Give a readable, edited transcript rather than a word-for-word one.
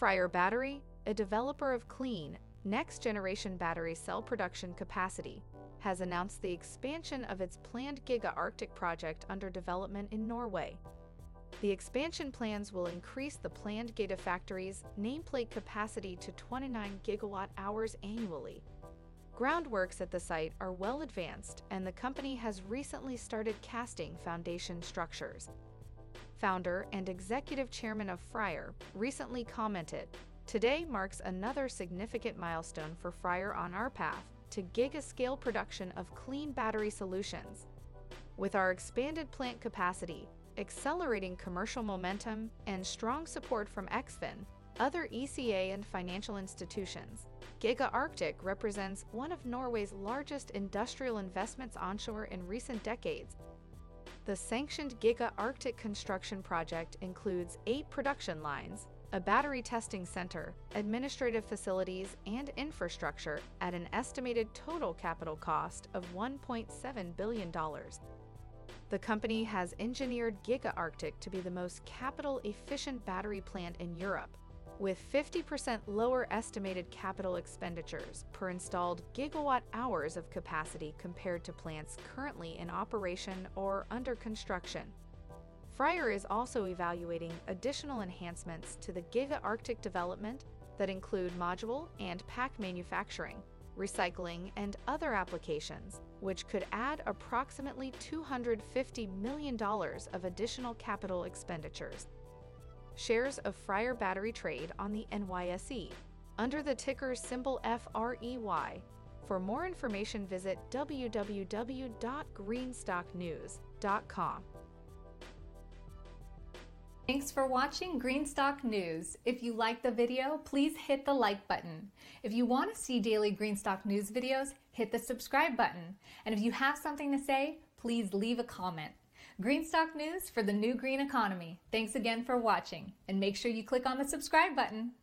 FREYR Battery, a developer of clean, next-generation battery cell production capacity, has announced the expansion of its planned Giga Arctic project under development in Norway. The expansion plans will increase the planned gigafactory's nameplate capacity to 29 gigawatt-hours annually. Groundworks at the site are well advanced, and the company has recently started casting foundation structures. Founder and executive chairman of FREYR recently commented, "Today marks another significant milestone for FREYR on our path to giga-scale production of clean battery solutions. With our expanded plant capacity, accelerating commercial momentum, and strong support from Eksfin, other ECA and financial institutions, Giga Arctic represents one of Norway's largest industrial investments onshore in recent decades." The sanctioned Giga Arctic construction project includes 8 production lines, a battery testing center, administrative facilities, and infrastructure at an estimated total capital cost of $1.7 billion. The company has engineered Giga Arctic to be the most capital-efficient battery plant in Europe, with 50% lower estimated capital expenditures per installed gigawatt-hours of capacity compared to plants currently in operation or under construction. FREYR is also evaluating additional enhancements to the Giga Arctic development that include module and pack manufacturing, recycling, and other applications, which could add approximately $250 million of additional capital expenditures. Shares of FREYR Battery trade on the NYSE under the ticker symbol FREY. For more information, visit www.greenstocknews.com. Thanks for watching Greenstock News. If you like the video, please hit the like button. If you want to see daily Greenstock News videos, hit the subscribe button. And if you have something to say, please leave a comment. Greenstock News for the new green economy. Thanks again for watching, and make sure you click on the subscribe button.